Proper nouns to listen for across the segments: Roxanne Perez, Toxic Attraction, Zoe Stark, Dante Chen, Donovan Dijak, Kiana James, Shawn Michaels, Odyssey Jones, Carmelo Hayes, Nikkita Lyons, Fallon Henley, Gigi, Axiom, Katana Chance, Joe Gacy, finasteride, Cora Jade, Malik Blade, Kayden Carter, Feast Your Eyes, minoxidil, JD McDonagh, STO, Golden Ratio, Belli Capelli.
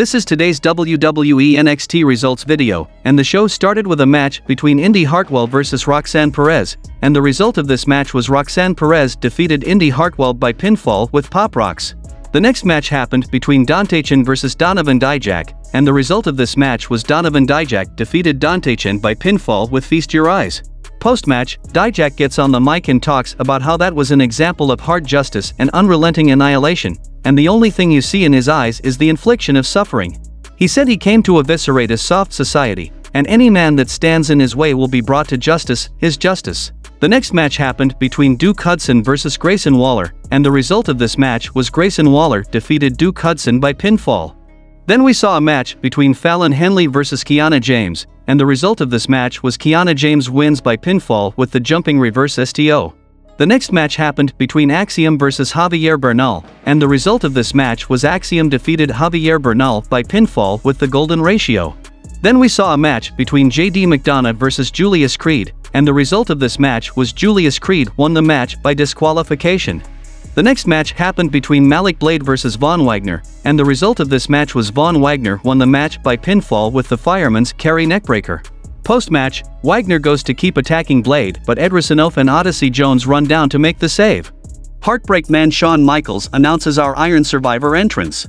This is today's WWE NXT results video, and the show started with a match between Indy Hartwell versus Roxanne Perez, and the result of this match was Roxanne Perez defeated Indy Hartwell by pinfall with Pop Rocks. The next match happened between Dante Chen versus Donovan Dijak, and the result of this match was Donovan Dijak defeated Dante Chen by pinfall with Feast Your Eyes. Post-match, Dijak gets on the mic and talks about how that was an example of hard justice and unrelenting annihilation, and the only thing you see in his eyes is the infliction of suffering. He said he came to eviscerate a soft society, and any man that stands in his way will be brought to justice, his justice. The next match happened between Duke Hudson versus Grayson Waller, and the result of this match was Grayson Waller defeated Duke Hudson by pinfall. Then we saw a match between Fallon Henley versus Kiana James, and the result of this match was Kiana James wins by pinfall with the jumping reverse STO. The next match happened between Axiom versus Javier Bernal, and the result of this match was Axiom defeated Javier Bernal by pinfall with the Golden Ratio. Then we saw a match between JD McDonagh versus Julius Creed, and the result of this match was Julius Creed won the match by disqualification. The next match happened between Malik Blade versus Von Wagner, and the result of this match was Von Wagner won the match by pinfall with the Fireman's Carry Neckbreaker. Post-match, Wagner goes to keep attacking Blade, but Edris Enofe and Odyssey Jones run down to make the save. Heartbreak Man Shawn Michaels announces our Iron Survivor entrance.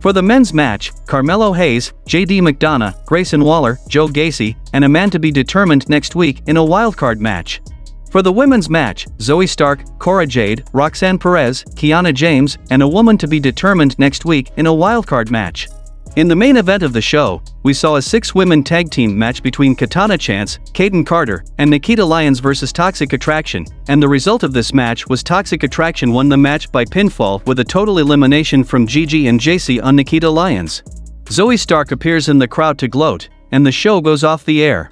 For the men's match, Carmelo Hayes, JD McDonagh, Grayson Waller, Joe Gacy, and a man to be determined next week in a wildcard match. For the women's match, Zoe Stark, Cora Jade, Roxanne Perez, Kiana James, and a woman to be determined next week in a wildcard match. In the main event of the show, we saw a six-women tag team match between Katana Chance, Kayden Carter, and Nikkita Lyons versus Toxic Attraction, and the result of this match was Toxic Attraction won the match by pinfall with a total elimination from Gigi and JC on Nikkita Lyons. Zoe Stark appears in the crowd to gloat, and the show goes off the air.